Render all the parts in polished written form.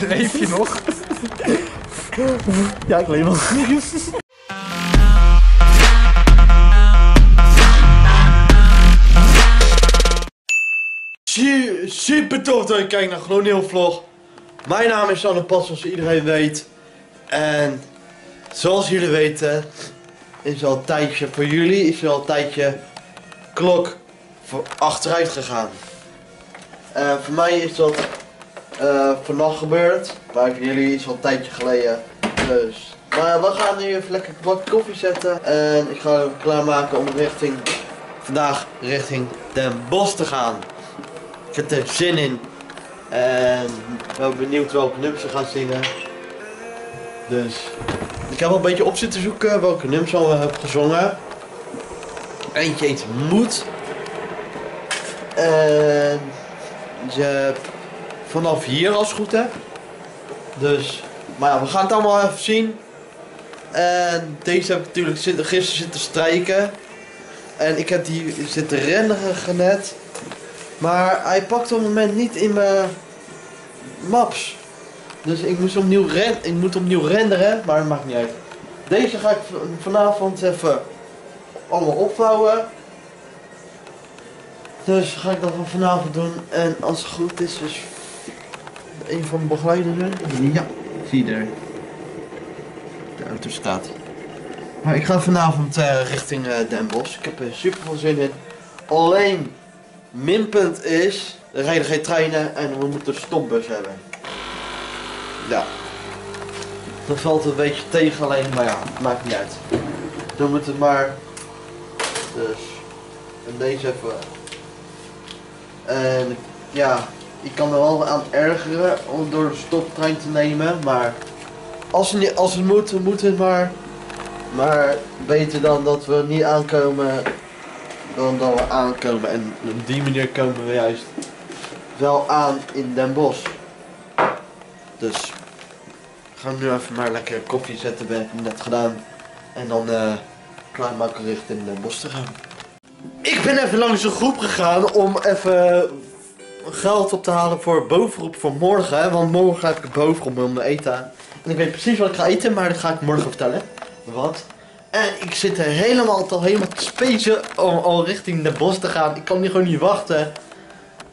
Leef je nog? Ja, ik leef nog. Super tof dat je kijkt naar gewoon een nieuwe vlog. Mijn naam is Sander Pat, zoals iedereen weet. En zoals jullie weten is al een tijdje voor jullie klok voor achteruit gegaan. Voor mij is dat vannacht gebeurd, maar voor jullie is al een tijdje geleden. Dus, maar we gaan nu even lekker een bak koffie zetten en ik ga even klaarmaken om vandaag richting Den Bosch te gaan. Ik heb er zin in en ik ben benieuwd welke nummers we gaan zingen. Dus ik heb al een beetje op zitten zoeken welke nummers we hebben gezongen. Eentje heet Moed. En je vanaf hier als het goed hè. Dus, maar ja, we gaan het allemaal even zien. En deze heb ik natuurlijk gisteren zitten strijken. En ik heb die zitten renderen net. Maar hij pakt op het moment niet in mijn maps. Dus ik moest opnieuw renderen, maar het maakt niet uit. Deze ga ik vanavond even allemaal opvouwen. Dus ga ik dat van vanavond doen. En als het goed is, dus een van de begeleiders. Ja, zie je er. De auto staat. Maar ik ga vanavond richting Den Bosch. Ik heb er super veel zin in. Alleen, minpunt is, er rijden geen treinen en we moeten een stopbus hebben. Ja. Dat valt een beetje tegen alleen, maar ja, het maakt niet uit. Dan moet het maar. Dus. En deze even. En ja, ik kan er wel aan ergeren om door de stoptrein te nemen, maar als het moet, moet het maar. Maar beter dan dat we niet aankomen, dan dat we aankomen. En op die manier komen we juist wel aan in Den Bosch. Dus we gaan nu even maar lekker koffie zetten, ben ik net gedaan. En dan klaarmaken richting Den Bosch te gaan. Ik ben even langs de groep gegaan om even geld op te halen voor bovengroep voor morgen. Want morgen heb ik bovengroep om te eten. En ik weet precies wat ik ga eten, maar dat ga ik morgen vertellen. Wat? En ik zit er helemaal te spacen om al richting Den Bosch te gaan. Ik kan hier gewoon niet wachten.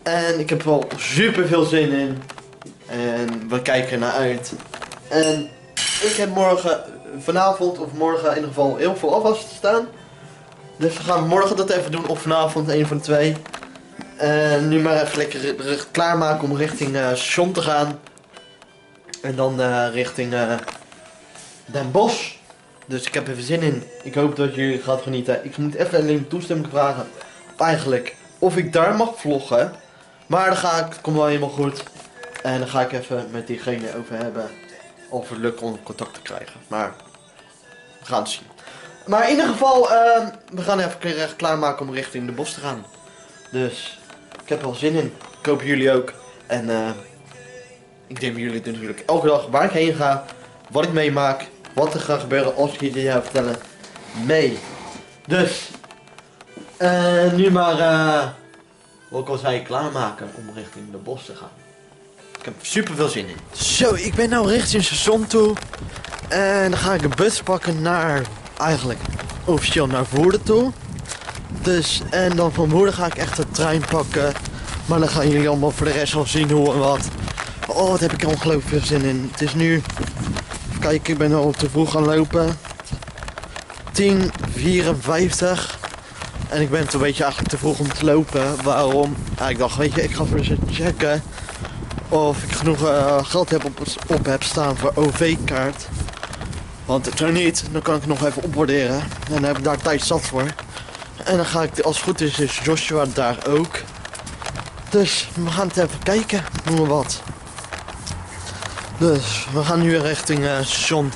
En ik heb wel super veel zin in. En we kijken er naar uit. En ik heb morgen, vanavond of morgen in ieder geval heel veel afwas te staan. Dus we gaan morgen dat even doen of vanavond, een van de twee. En nu maar even lekker klaarmaken om richting station te gaan. En dan richting Den Bosch. Dus ik heb even zin in. Ik hoop dat jullie gaat genieten. Ik moet even alleen toestemming vragen. Eigenlijk of ik daar mag vloggen. Maar dan ga ik, het komt wel helemaal goed. En dan ga ik even met diegene over hebben. Of het lukt om contact te krijgen. Maar we gaan het zien. Maar in ieder geval, we gaan even klaarmaken om richting Den Bosch te gaan. Dus ik heb er wel zin in. Ik hoop jullie ook. En ik neem jullie natuurlijk elke dag waar ik heen ga. Wat ik meemaak. Wat er gaat gebeuren als ik jullie ga vertellen. Mee. Dus. Nu maar. Wat ik al zei, klaarmaken om richting Den Bosch te gaan. Ik heb super veel zin in. Zo, ik ben nou richting station toe. En dan ga ik een bus pakken naar. Eigenlijk officieel naar Woerden toe. Dus. En dan van Woerden ga ik echt de trein pakken. Maar dan gaan jullie allemaal voor de rest al zien hoe en wat. Oh, wat heb ik er ongelooflijk veel zin in. Het is nu. Kijk, ik ben al te vroeg gaan lopen. 10:54. En ik ben het een beetje eigenlijk te vroeg om te lopen. Waarom? Ja, ik dacht, weet je, ik ga even checken of ik genoeg geld heb heb staan voor OV-kaart. Want zo niet, dan kan ik nog even opwaarderen. En dan heb ik daar tijd zat voor. En dan ga ik, als het goed is Joshua daar ook. Dus we gaan het even kijken, doen we wat. Dus we gaan nu richting station.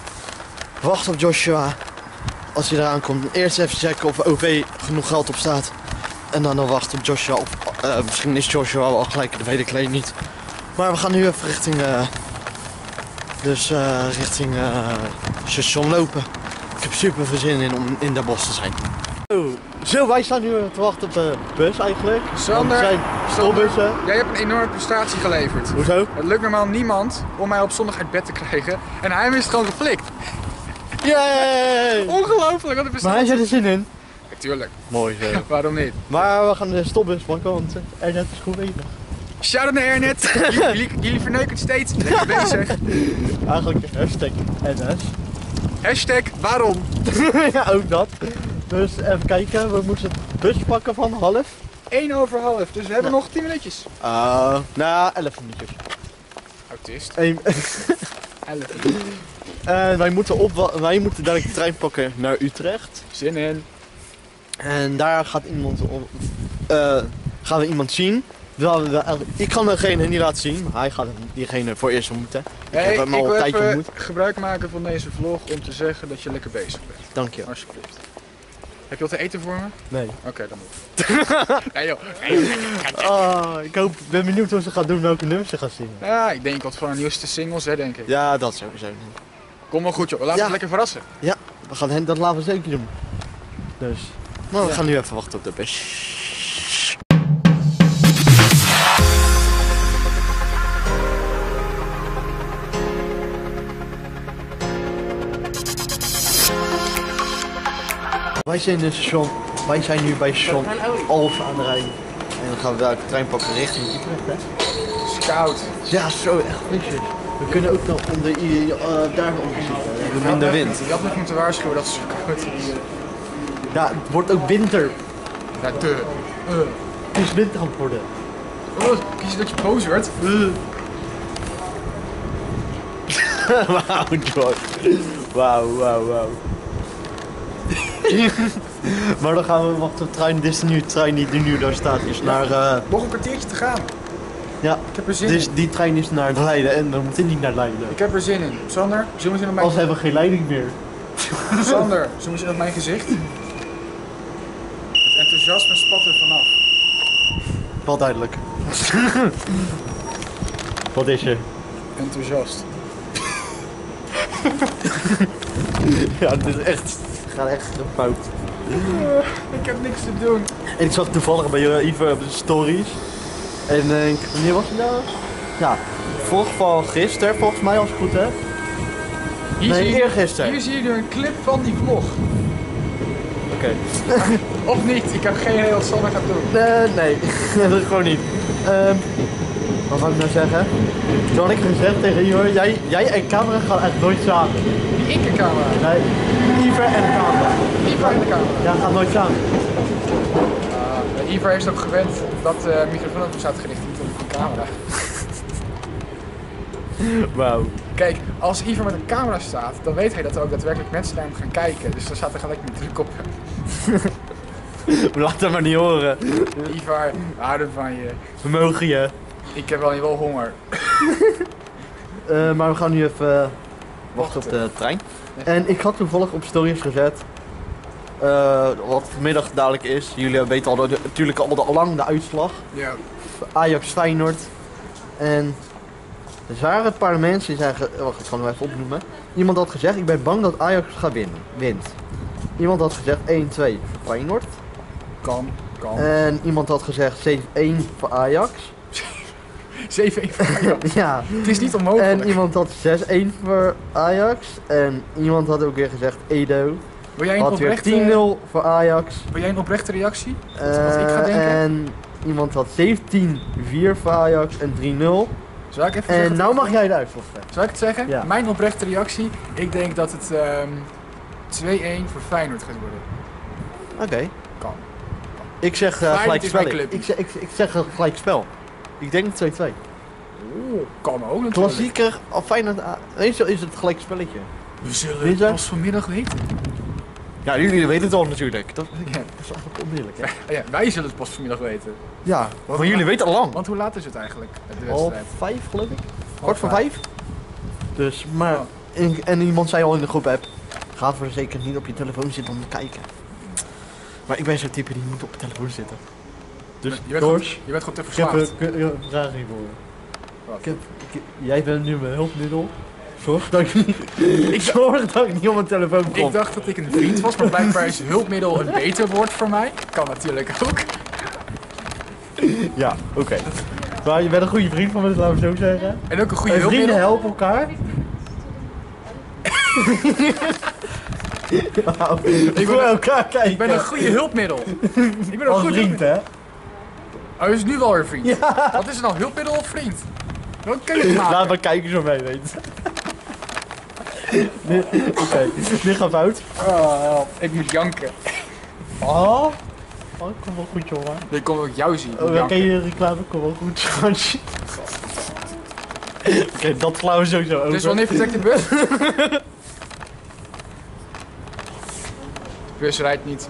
Wacht op Joshua. Als hij eraan komt, eerst even checken of OV genoeg geld op staat. En dan wachten op Joshua. Of, misschien is Joshua al gelijk, dat weet ik alleen niet. Maar we gaan nu even richting. Richting station lopen. Ik heb super veel zin in om in Den Bosch te zijn. Zo, wij staan nu te wachten op de bus eigenlijk. Sander, zijn stopbussen. Jij hebt een enorme prestatie geleverd. Hoezo? Het lukt normaal niemand om mij op zondag uit bed te krijgen. En hij is gewoon geflikt. Yay! Ongelooflijk, wat een prestatie. Maar hij zit er zin in. Tuurlijk. Mooi zo. Waarom niet? Maar we gaan de stopbus pakken, want Ernet is goed bezig. Shout-out naar Ernet! Jullie verneuken het steeds. Lekker bezig. Eigenlijk hashtag NS. Hashtag waarom? Ja, ook dat. Dus even kijken, we moeten het bus pakken van 1:11. Dus we hebben nog 10 minuutjes. Nou, 11 minuutjes. Autist. 11 minuutjes. Wij moeten dadelijk de trein pakken naar Utrecht. Zin in. En daar gaat iemand gaan we iemand zien. Ik kan degene niet laten zien, maar hij gaat diegene voor eerst ontmoeten. Ik wil gebruik maken van deze vlog om te zeggen dat je lekker bezig bent. Dank je. Alsjeblieft. Heb je wat te eten voor me? Nee. Oké, dan moet ik. Nee joh. Ik ben benieuwd hoe ze gaat doen, welke nummers ze gaat zingen. Ja, ik denk wat van de nieuwste singles, hè, denk ik. Ja, dat sowieso. Kom maar goed joh, laten we het lekker verrassen. Ja, we gaan hen dat laten we zeker doen. Dus. Nou, we gaan nu even wachten op de bus. Wij zijn nu bij station Alphen aan de Rijn. En dan gaan we de trein pakken richting Utrecht, hè? Het is koud. Ja, zo echt frisjes. We kunnen ook nog onder daar onder zitten. We minder wind. Ik had nog moeten waarschuwen dat het zo koud is. Ja, het wordt ook winter. Ja, het is winter aan het worden. Oh, kies je dat je boos wordt? Wauw, George. Wauw. Maar dan gaan we wachten op de trein. Dit is nu de trein die nu daar staat. Is naar, nog een kwartiertje te gaan. Ja, ik heb er zin in. Die trein is naar Leiden en dan moet hij niet naar Leiden. Ik heb er zin in. Sander, zoom eens in op mijn gezicht. Als hebben we geen leiding meer. Sander, zoom eens in op mijn gezicht. Het enthousiasme spat er vanaf. Wel duidelijk. Wat is je? Enthousiast. Ja, dit is echt... Ik ga echt een fout. Ik heb niks te doen. En ik zag toevallig bij Ivo op de stories. En wanneer was het nou? Ja, van gisteren volgens mij, als het goed heb. Eergisteren. Hier zie je nu een clip van die vlog. Oké. Of niet, ik heb geen idee wat Sander gaat doen. Nee, dat is gewoon niet. Wat wou ik nou zeggen? Toen had ik gezegd tegen Ivo, jij en camera gaan echt nooit samen. Niet ik en camera? Nee. Iver en de camera. Iver en de camera. Ja, gaat nooit samen. Iver heeft ook gewend dat de microfoon op hem staat gericht niet op de camera. Wauw. Kijk, als Iver met een camera staat, dan weet hij dat er ook daadwerkelijk mensen naar hem gaan kijken. Dus dan staat er gelijk een druk op hem. Laat hem maar niet horen. Iver, we houden van je. We mogen je. Ik heb wel honger. Maar we gaan nu even wachten op de trein. En ik had toevallig op stories gezet wat vanmiddag dadelijk is. Jullie weten al natuurlijk al lang de uitslag. Ja. Ajax Feyenoord. En er waren een paar mensen die zeiden, wacht, ik kan hem even opnoemen. Iemand had gezegd, ik ben bang dat Ajax gaat winnen. Iemand had gezegd 1-2 Feyenoord. Kan. En iemand had gezegd 7-1 voor Ajax. 7-1 voor Ajax. Ja. Het is niet onmogelijk. En iemand had 6-1 voor Ajax. En iemand had ook weer gezegd Edo. Wil jij een oprechte... weer 10-0 voor Ajax. Wil jij een oprechte reactie? Wat ik ga denken. En iemand had 17-4 voor Ajax en 3-0. Zal ik even zeggen? En nou mag jij de uitslag zeggen. Zal ik het zeggen? Ja. Mijn oprechte reactie. Ik denk dat het 2-1 voor Feyenoord gaat worden. Oké. Kan. Ik zeg gelijkspel. Ik zeg gelijkspel. Ik denk 2-2. Oeh, kan ook natuurlijk. Klassieker, al fijn aan het... is het gelijk spelletje. We zullen het pas vanmiddag weten. Ja, jullie weten het al natuurlijk. Dat is eigenlijk onmiddellijk, hè? Ja, wij zullen het pas vanmiddag weten. Ja, maar jullie weten al lang. Want hoe laat is het eigenlijk, de wedstrijd? 16:30 geloof ik. Kwart voor 5. Dus, maar... Oh. En iemand zei al in de groep, ga voor zeker niet op je telefoon zitten om te kijken. Maar ik ben zo'n type die moet op je telefoon zitten. Dus je bent gewoon te verslaafd. Ik heb een vraag hiervoor. Jij bent nu mijn hulpmiddel. Zorg dat ik niet op mijn telefoon kom. Ik dacht dat ik een vriend was, maar blijkbaar is hulpmiddel een beter woord voor mij. Kan natuurlijk ook. Ja, oké. Okay. Maar je bent een goede vriend van me, laten we zo zeggen. En ook een goede hulpmiddel. Vrienden helpen elkaar. Wow. Ik wil elkaar kijken. Ik ben een goede hulpmiddel. Ik ben een goede vriend, hè? Oh, hij is nu wel weer vriend. Ja. Wat is er nou, hulpmiddel of vriend? Welke keuze maken? Laat maar kijken zo mee, weet je. Oké, dit gaat fout. Oh, ik moet janken. Oh, ik kom wel goed, jongen. Ik kom ook jou zien. Oh, ken je de reclame? Kom wel goed, schatje. Oké, dat slaan we sowieso over. Dus wanneer vertrekt de bus? De bus rijdt niet.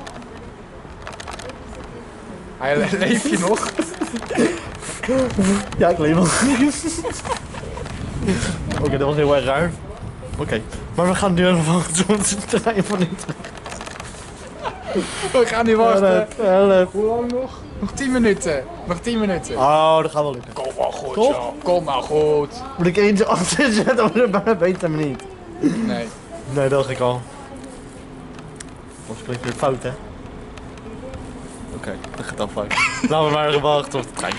Leef je nog? Ja, ik leef nog. Oké, dat was heel erg ruim. Oké, maar we gaan nu even wachten, want het trein van niet. We gaan nu wachten. Hoe lang nog? Nog 10 minuten. Nog 10 minuten. Oh, dat gaat wel lukken. Kom maar goed, joh. Kom maar goed. Moet ik eentje achter zetten, maar dat bijna beter maar niet. Nee. Nee, dat ging al. Dat klinkt weer fout, hè? Oké, dat gaat al fout. Laten we maar wachten tot de trein.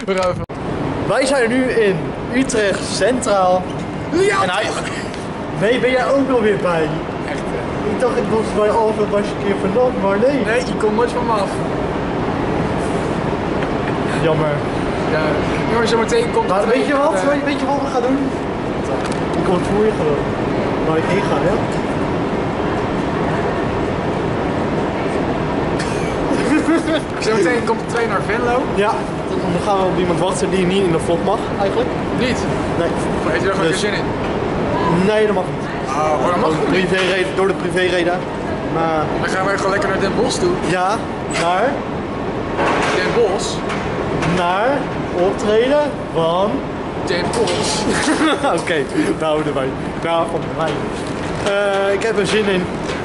Wij zijn nu in Utrecht Centraal. Ja! En hij... Nee, ben jij ook nog weer bij? Echt, hè? Ik dacht, ik was bij Alphen, was je een keer vanaf, maar nee. Nee, ik kom nooit van me af. Jammer. Ja, jongens, zometeen komt maar, weet je wat? Weet je wat we gaan doen? Ik kom voor je gewoon. Waar ik heen ga, hè? Zometeen komt de trein naar Venlo. Ja, dan gaan we op iemand wachten die niet in de vlog mag, eigenlijk. Niet? Nee. Heeft u er gewoon geen zin in? Nee, dat mag niet. Oh, dat mag niet? Door de privéreden. Maar... Dan gaan wij gewoon lekker naar Den Bosch toe. Ja, naar... Den Bosch? Naar optreden van... Den Bosch. Oké, daar houden wij. Daar houden wij. Ik heb er zin in.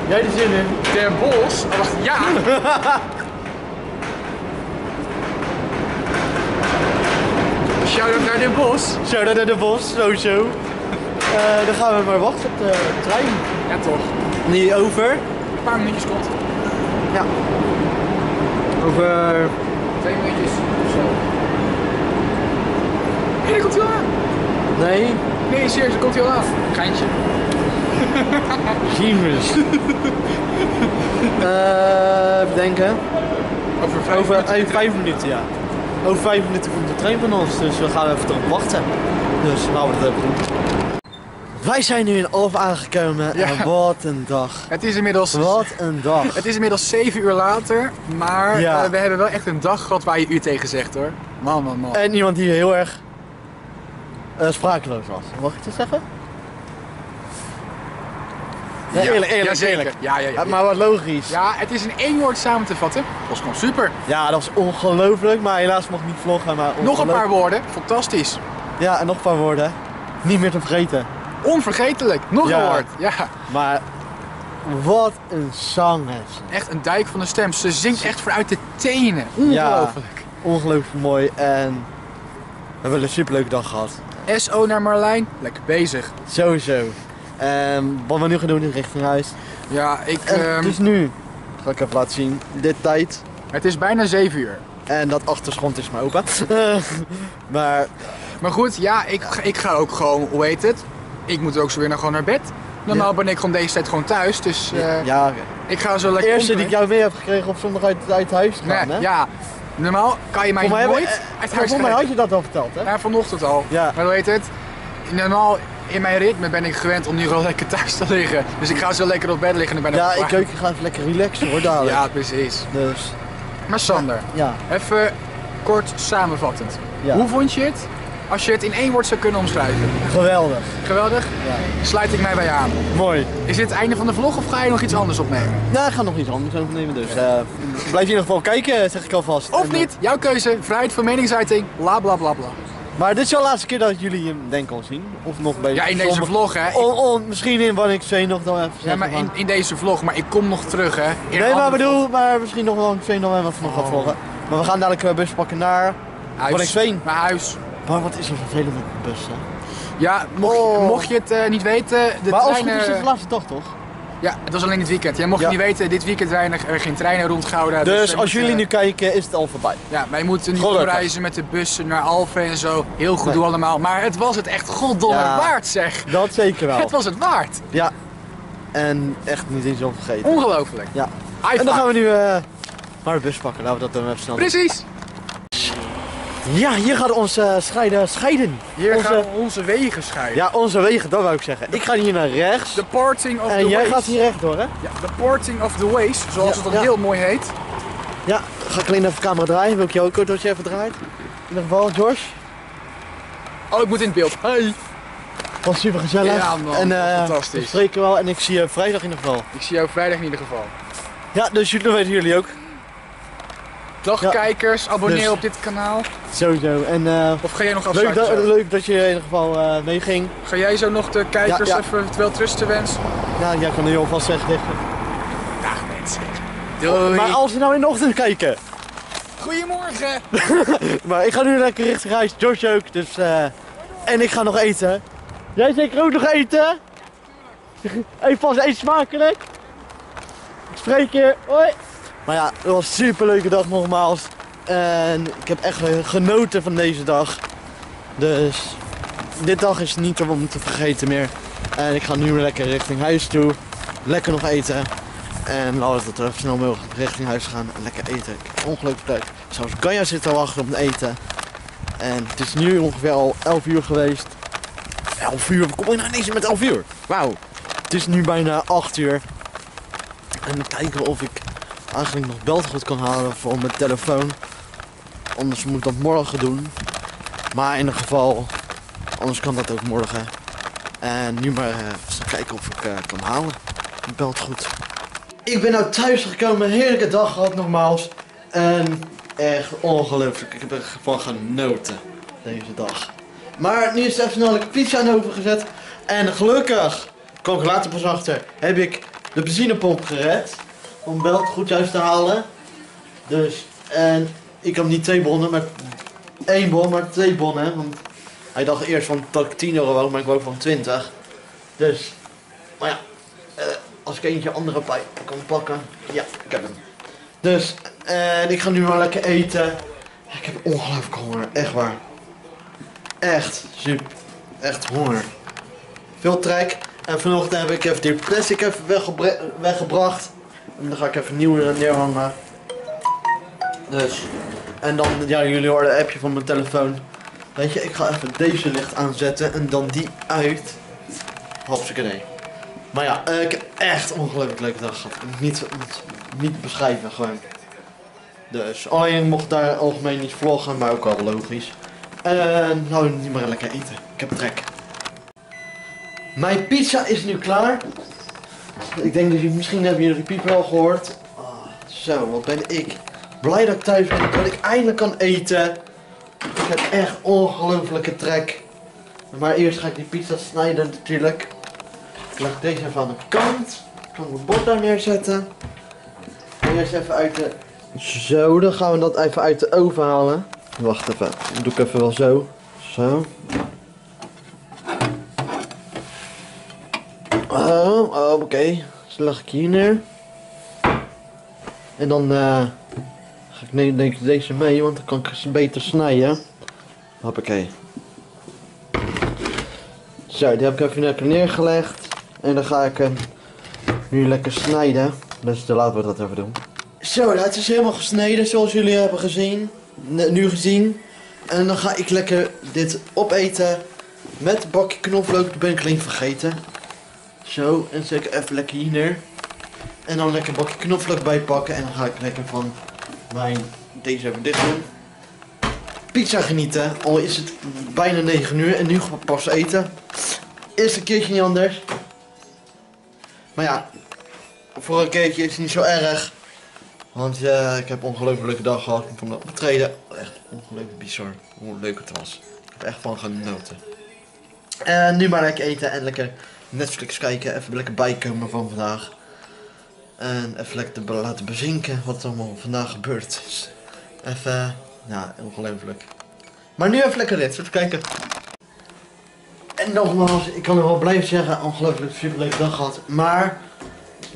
Jij er zin in? Den Bosch? Oh, wacht, ja! Shout-out naar Den Bosch. Shout-out naar Den Bosch, sowieso. Dan gaan we maar wachten op de trein. Ja, toch. Die over? Een paar minuutjes komt. Ja. Over... 2 minuutjes of zo. Hé, daar komt hij al aan. Nee. Nee, serieus, daar komt hij al aan. Geintje. Jezus. Even denken. Over vijf minuten, ja. Over 5 minuten komt de trein van ons, dus we gaan even erop wachten. Dus laten we dat even doen. Wij zijn nu in Alphen aangekomen en wat een dag. Het is inmiddels... Wat een dag. Het is inmiddels 7 uur later, maar ja. We hebben wel echt een dag gehad waar je u tegen zegt, hoor. Man, man, man. En iemand die heel erg sprakeloos was. Mag ik dat zeggen? Ja, eerlijk. Ja. Maar wat logisch. Ja, het is in 1 woord samen te vatten. Dat was gewoon super. Ja, dat was ongelooflijk, maar helaas mocht ik niet vloggen. Maar nog een paar woorden, fantastisch. Ja, en nog een paar woorden. Niet meer te vergeten. Onvergetelijk, nog een woord. Ja. Maar wat een zangeres. Echt een dijk van een stem. Ze zingt echt vooruit de tenen. Ongelooflijk. Ja, ongelooflijk mooi en we hebben een superleuke dag gehad. SO naar Marlijn, lekker bezig. Sowieso. Wat we nu gaan doen in richting huis. Ja, ik... Het is nu, ga ik even laten zien, dit tijd. Het is bijna 7 uur. En dat achterschond is maar open. Maar goed, ja, ik ga ook gewoon, hoe heet het? Ik moet ook zo weer naar bed. Normaal ben ik gewoon deze tijd gewoon thuis, dus... Ik ga zo lekker... De eerste die ik jou mee heb gekregen op zondag uit huis te gaan, hè? Ja. Normaal kan je mij nooit uit huis gaan. Had je dat al verteld, hè? Ja, vanochtend al. Ja. Maar hoe heet het? Normaal... In mijn ritme ben ik gewend om nu gewoon lekker thuis te liggen. Dus ik ga zo lekker op bed liggen en ben ik klaar. Ik ga even lekker relaxen, hoor, dadelijk. Ja, precies. Dus. Maar Sander, even kort samenvattend. Ja. Hoe vond je het? Als je het in 1 woord zou kunnen omschrijven. Geweldig. Geweldig? Ja. Sluit ik mij bij je aan. Mooi. Is dit het einde van de vlog of ga je nog iets anders opnemen? Nou, ik ga nog iets anders opnemen dus. Blijf in ieder geval kijken, zeg ik alvast. Of niet, jouw keuze, vrijheid van meningsuiting, bla bla bla bla. Maar dit is wel de laatste keer dat jullie hem denk al zien, of nog beter. Ja, in deze vlog, hè. Misschien in wanneer ik twee nog dan even zeg. Ja, maar in deze vlog, maar ik kom nog terug, hè. Nee, maar bedoel, maar misschien nog wel twee nog even wat nog gaat vloggen. Maar we gaan dadelijk een bus pakken naar... Huis. Naar huis. Maar wat is er vervelend met bussen? Ja, mocht je het niet weten... Maar als het goed is, is het laatste dag toch? Ja, het was alleen dit weekend. Jij mocht je niet weten, dit weekend zijn er geen treinen rondgehouden. Dus als jullie nu kijken, is het al voorbij. Ja, wij moeten nu reizen met de bussen naar Alphen en zo. Heel goed doen allemaal. Maar het was het echt goddomme waard, zeg. Dat zeker wel. Het was het waard. Ja. En echt niet eens onvergeten. Ongelooflijk. Ja. En dan gaan we nu maar de bus pakken. Laten we dat dan even snel doen. Precies. Ja, hier gaat ons scheiden. Hier gaan onze wegen scheiden. Ja, onze wegen, dat wou ik zeggen. Ik ga hier naar rechts. The parting of the ways. En jij gaat hier rechtdoor, hè? Ja, the parting of the ways, zoals het dan heel mooi heet. Ja, ga ik alleen even de camera draaien. Wil ik jou ook een kortje even draaien? In ieder geval, George. Oh, ik moet in het beeld. Hey. Was super gezellig. Ja, man. En, fantastisch. We spreken wel en ik zie je vrijdag in ieder geval. Ik zie jou vrijdag in ieder geval. Ja, dus jullie weten ook. Dag kijkers, abonneer op dit kanaal. Sowieso. En, of ga jij nog afsluiten? Leuk dat je in ieder geval meeging. Ga jij zo nog de kijkers even wel trusten wensen? Nou, jij kan er heel vast zeggen. Dag mensen. Doei. Maar als we nou in de ochtend kijken. Goedemorgen. Maar ik ga nu lekker richting huis. George ook. Dus, en ik ga nog eten. Jij zeker ook nog eten? Even vast eten smakelijk. Ik spreek je. Hoi. Maar ja, het was een superleuke dag nogmaals. En ik heb echt genoten van deze dag. Dus dit dag is niet om te vergeten meer. En ik ga nu lekker richting huis toe. Lekker nog eten. En laten we zo snel mogelijk richting huis gaan en lekker eten. Ik heb ongelooflijk tijd. Zelfs Ganja zit al wachten op het eten. En het is nu ongeveer al 11 uur geweest. 11 uur? Kom je nou ineens met 11 uur? Wauw. Het is nu bijna 8 uur. En we kijken of ik eigenlijk nog belgoed kan halen voor mijn telefoon. Anders moet ik dat morgen doen. Maar in ieder geval, anders kan dat ook morgen. En nu maar even kijken of ik kan halen. Belgoed. Ik ben nou thuis gekomen, heerlijke dag gehad nogmaals. En echt ongelooflijk. Ik heb ervan genoten deze dag. Maar nu is er even snel een pizza aan overgezet. En gelukkig, kwam ik later pas achter, heb ik de benzinepomp gered. Om belt goed juist te halen. Dus, en ik heb niet 2 bonnen, maar 1 bon, maar 2 bonnen. Want hij dacht eerst van dat ik 10 euro wou, maar ik wou van 20. Dus, maar ja, als ik eentje andere pijp kan pakken. Ja, ik heb hem. Dus, en ik ga nu maar lekker eten. Ik heb ongelooflijk honger, echt waar. Echt, super. Echt honger. Veel trek. En vanochtend heb ik even die plastic even weggebracht. En dan ga ik even nieuw neerhangen. Dus. En dan, ja, jullie horen een appje van mijn telefoon. Weet je, ik ga even deze licht aanzetten en dan die uit. Hopseke nee. Maar ja, ik heb echt een ongelooflijk leuke dag gehad. Niet beschrijven, gewoon. Dus, alleen mocht daar algemeen niet vloggen, maar ook al logisch. En nou, niet meer lekker eten. Ik heb trek. Mijn pizza is nu klaar. Ik denk dat jullie, misschien hebben jullie de piep wel gehoord. Oh, zo, wat ben ik blij dat ik thuis ben, dat ik eindelijk kan eten. Ik heb echt ongelooflijke trek. Maar eerst ga ik die pizza snijden natuurlijk. Ik leg deze even aan de kant. Ik kan mijn bord daar neerzetten. Eerst even uit de... Zo, dan gaan we dat even uit de oven halen. Wacht even, dat doe ik even wel zo. Zo. Oké, dus leg ik hier neer. En dan ga ik neem deze mee, want dan kan ik ze beter snijden. Hoppakee. Zo, die heb ik even lekker neergelegd. En dan ga ik hem nu lekker snijden. Dus dan laten we dat even doen. Zo, dat is helemaal gesneden zoals jullie hebben gezien. Nu gezien. En dan ga ik lekker dit opeten. Met een bakje knoflook, dat ben ik alleen vergeten. Zo, en zet ik even lekker hier neer. En dan lekker een bakje knoflook bijpakken. En dan ga ik lekker van mijn... Deze even dicht doen. Pizza genieten. Al is het bijna 9 uur. En nu gaan we pas eten. Is een keertje niet anders. Maar ja. Voor een keertje is het niet zo erg. Want ik heb een ongelofelijke dag gehad. Van dat optreden. Echt ongelooflijk bizar. Hoe leuk het was. Ik heb echt van genoten. En nu maar lekker eten. En lekker... Netflix kijken, even lekker bijkomen van vandaag. En even lekker laten bezinken wat er allemaal vandaag gebeurd is. Even, ja, ongelooflijk. Maar nu even lekker dit, even kijken. En nogmaals, ik kan nog wel blijven zeggen, ongelooflijk superleuke dag gehad. Maar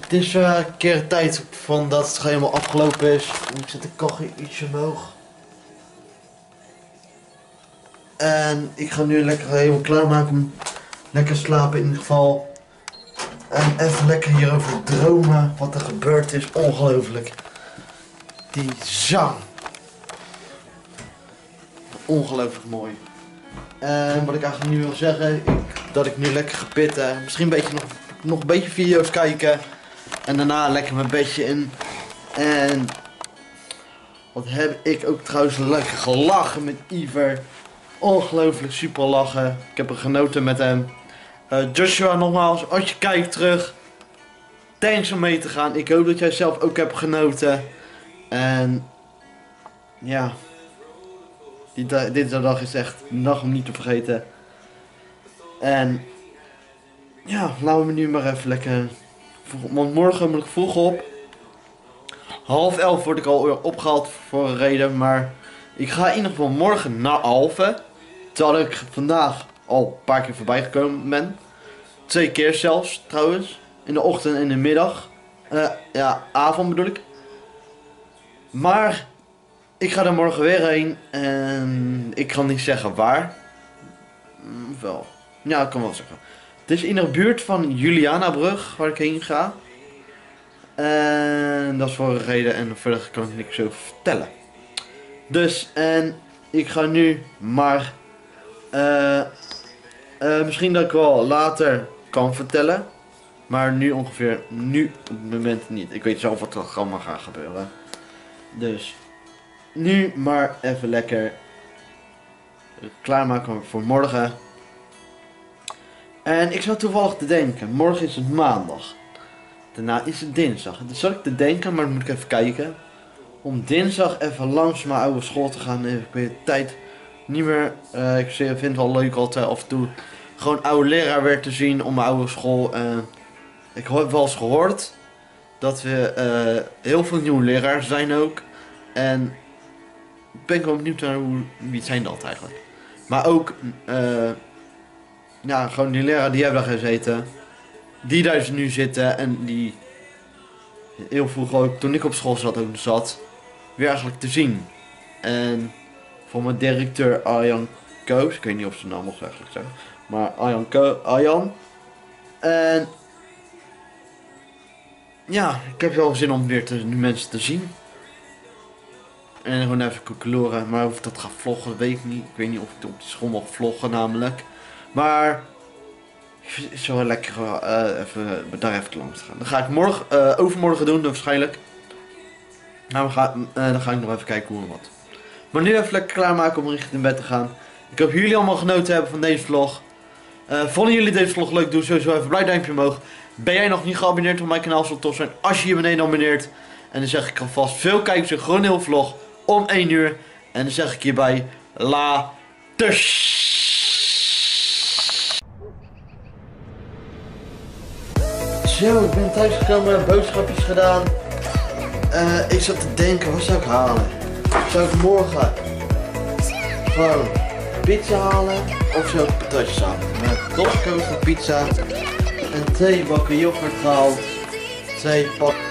het is een keer tijd van dat het helemaal afgelopen is. Ik zet de kachel ietsje omhoog. En ik ga nu lekker helemaal klaarmaken. Lekker slapen in ieder geval. En even lekker hierover dromen wat er gebeurd is. Ongelooflijk. Die zang. Ongelooflijk mooi. En wat ik eigenlijk nu wil zeggen, dat ik nu lekker ga pitten. Misschien een beetje nog een beetje video's kijken. En daarna lekker mijn bedje in. En wat heb ik ook trouwens lekker gelachen met Iver. Ongelooflijk super lachen. Ik heb er genoten met hem. Joshua, nogmaals, als je kijkt terug. Thanks om mee te gaan. Ik hoop dat jij zelf ook hebt genoten. En ja. Deze dag is echt een dag om niet te vergeten. En ja, laten we nu maar even lekker. Want morgen moet ik vroeg op. 10:30 word ik al opgehaald voor een reden. Maar ik ga in ieder geval morgen naar Alphen. Terwijl ik vandaag al een paar keer voorbij gekomen ben. 2 keer zelfs trouwens. In de ochtend en in de middag. Avond bedoel ik. Maar ik ga er morgen weer heen en ik kan niet zeggen waar. Wel, ja, ik kan wel zeggen. Het is in de buurt van Julianabrug waar ik heen ga. En dat is voor een reden en verder kan ik niks zo vertellen. Dus, en ik ga nu maar... misschien dat ik wel later kan vertellen. Maar nu ongeveer, nu op het moment niet. Ik weet zelf wat er allemaal gaat gebeuren. Dus... nu maar even lekker klaarmaken voor morgen. En ik zat toevallig te denken, morgen is het maandag. Daarna is het dinsdag. Dus zat ik te denken, maar dan moet ik even kijken. Om dinsdag even langs mijn oude school te gaan. Even weer tijd niet meer. Ik vind het wel leuk altijd af en toe gewoon oude leraar weer te zien om mijn oude school. Ik heb wel eens gehoord dat we heel veel nieuwe leraars zijn ook. En ben ik wel benieuwd naar wie zijn dat eigenlijk. Maar ook, ja, gewoon die leraar die hebben daar gezeten. Die daar dus nu zitten en die heel vroeg ook, toen ik op school zat, ook zat. Weer eigenlijk te zien. En voor mijn directeur Arjan Koos, ik weet niet of ze nou mocht eigenlijk zeggen. Maar Arjan Koos, Arjan. En ja, ik heb wel zin om weer mensen te zien. En gewoon even koekeloeren, maar of ik dat ga vloggen weet ik niet. Ik weet niet of ik op die school mag vloggen namelijk. Maar ik vind het zo lekker even, daar even langs te gaan. Dan ga ik morgen, overmorgen doen waarschijnlijk. Nou, dan ga ik nog even kijken hoe en wat. Maar nu even lekker klaarmaken om richting bed te gaan. Ik hoop jullie allemaal genoten hebben van deze vlog. Vonden jullie deze vlog leuk? Doe sowieso even een blij duimpje omhoog. Ben jij nog niet geabonneerd op mijn kanaal? Zal het tof zijn als je hier beneden abonneert. En dan zeg ik alvast veel kijkers en gewoon een heel vlog. Om 1 uur. En dan zeg ik hierbij laters. Zo, ik ben thuis gekomen, boodschapjes gedaan. Ik zat te denken, wat zou ik halen? Zou ik morgen gewoon pizza halen? Of zou ik patatjes halen? Ik heb Costco voor pizza. En 2 bakken yoghurt gehaald. 2 pakken.